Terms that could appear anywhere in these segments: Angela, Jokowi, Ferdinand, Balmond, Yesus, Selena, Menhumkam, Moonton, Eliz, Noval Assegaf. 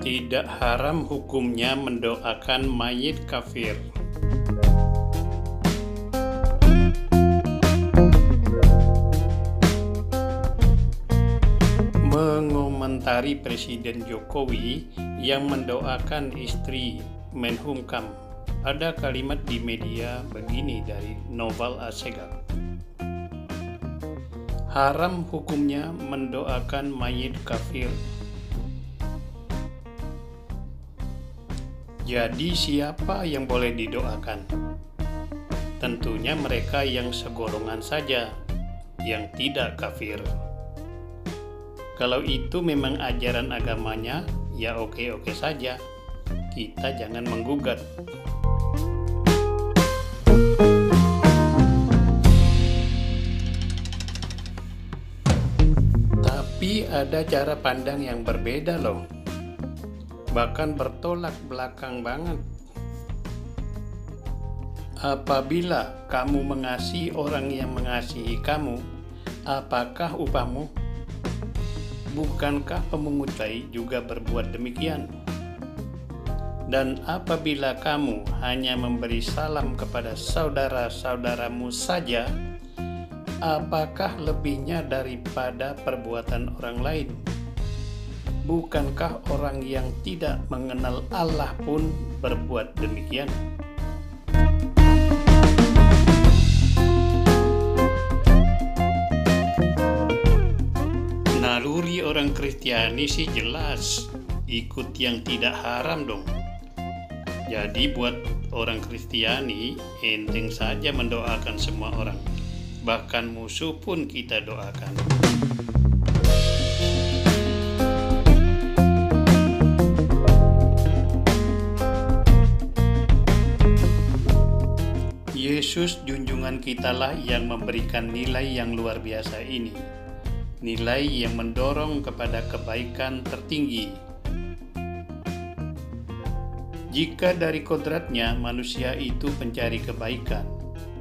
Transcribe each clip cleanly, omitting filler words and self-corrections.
tidak haram hukumnya mendoakan mayit kafir. Mengomentari Presiden Jokowi yang mendoakan istri Menhumkam, ada kalimat di media begini dari Noval Assegaf. Haram hukumnya mendoakan mayit kafir. Jadi siapa yang boleh didoakan? Tentunya mereka yang segolongan saja, yang tidak kafir. Kalau itu memang ajaran agamanya, ya oke-oke saja. Kita jangan menggugat. Tapi ada cara pandang yang berbeda loh. Bahkan bertolak belakang banget. Apabila kamu mengasihi orang yang mengasihi kamu, apakah upahmu? Bukankah pemungut tai juga berbuat demikian? Dan apabila kamu hanya memberi salam kepada saudara-saudaramu saja, apakah lebihnya daripada perbuatan orang lain? Bukankah orang yang tidak mengenal Allah pun berbuat demikian? Naluri orang Kristiani sih jelas, ikut yang tidak haram dong. Jadi buat orang Kristiani, enteng saja mendoakan semua orang. Bahkan musuh pun kita doakan. Yesus junjungan kitalah yang memberikan nilai yang luar biasa ini. Nilai yang mendorong kepada kebaikan tertinggi. Jika dari kodratnya manusia itu pencari kebaikan,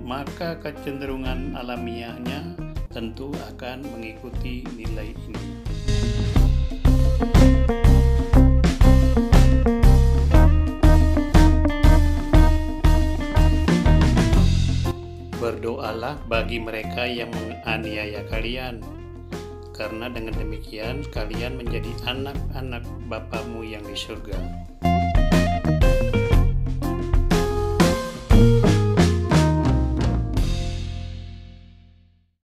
maka kecenderungan alamiahnya tentu akan mengikuti nilai ini. Berdoalah bagi mereka yang menganiaya kalian, karena dengan demikian kalian menjadi anak-anak Bapamu yang di surga.